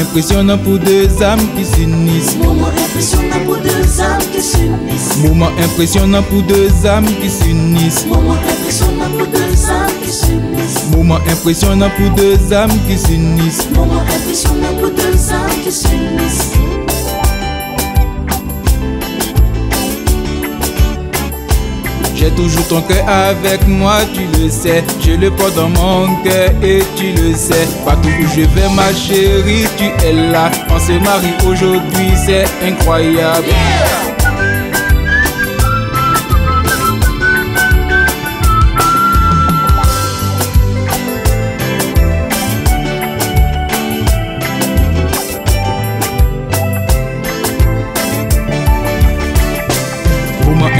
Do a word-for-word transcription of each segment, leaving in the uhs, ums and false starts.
impressionnant pour deux âmes qui s'unissent. Moment impressionnant pour deux âmes qui s'unissent. Moment impressionnant pour deux âmes qui s'unissent. Moment impressionnant pour deux âmes qui s'unissent. Moment impressionnant pour deux âmes qui s'unissent. Moment impressionnant pour deux âmes qui s'unissent. J'ai toujours ton cœur avec moi, tu le sais. Je le porte dans mon cœur et tu le sais. Partout où je vais, ma chérie, tu es là. On se marie aujourd'hui, c'est incroyable.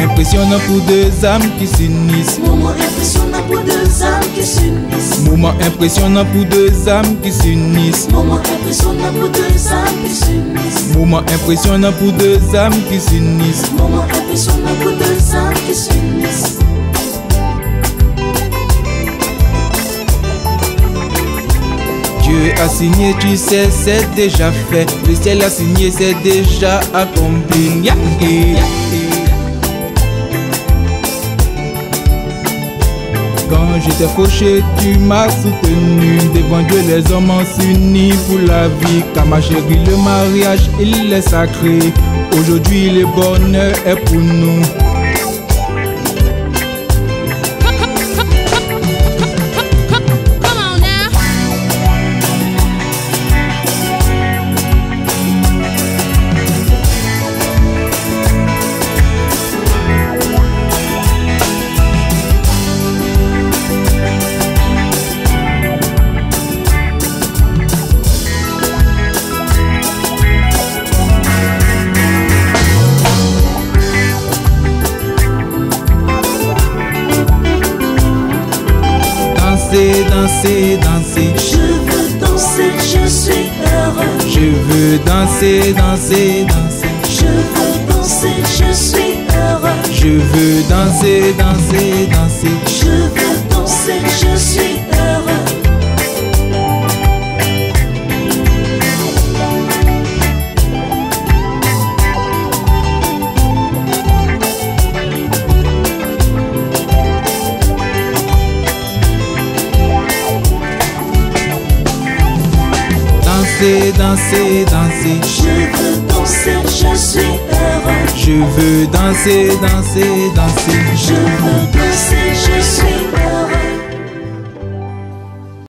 Impressionnant pour deux âmes qui s'unissent. Moment impressionnant pour deux âmes qui s'unissent. Moment impressionnant pour deux âmes qui s'unissent. Moment impressionnant pour deux âmes qui s'unissent. Moment impressionnant pour deux âmes qui s'unissent. Moment impressionnant pour deux âmes qui s'unissent. Dieu a signé, tu sais, c'est déjà fait. Le ciel a signé, c'est déjà accompli. Yeah, yeah, yeah. Quand j'étais fauché, tu m'as soutenu. Devant Dieu, les hommes s'unissent pour la vie. Car ma chérie, le mariage, il est sacré. Aujourd'hui, le bonheur est pour nous. Danser, danser. Je veux danser, je suis heureux. Je veux danser, danser, danser. Je veux danser, je suis heureux. Je veux danser, danser, danser. Je veux danser, je suis danser, danser. Je veux danser, je suis heureux. Je veux danser, danser, danser. Je veux danser.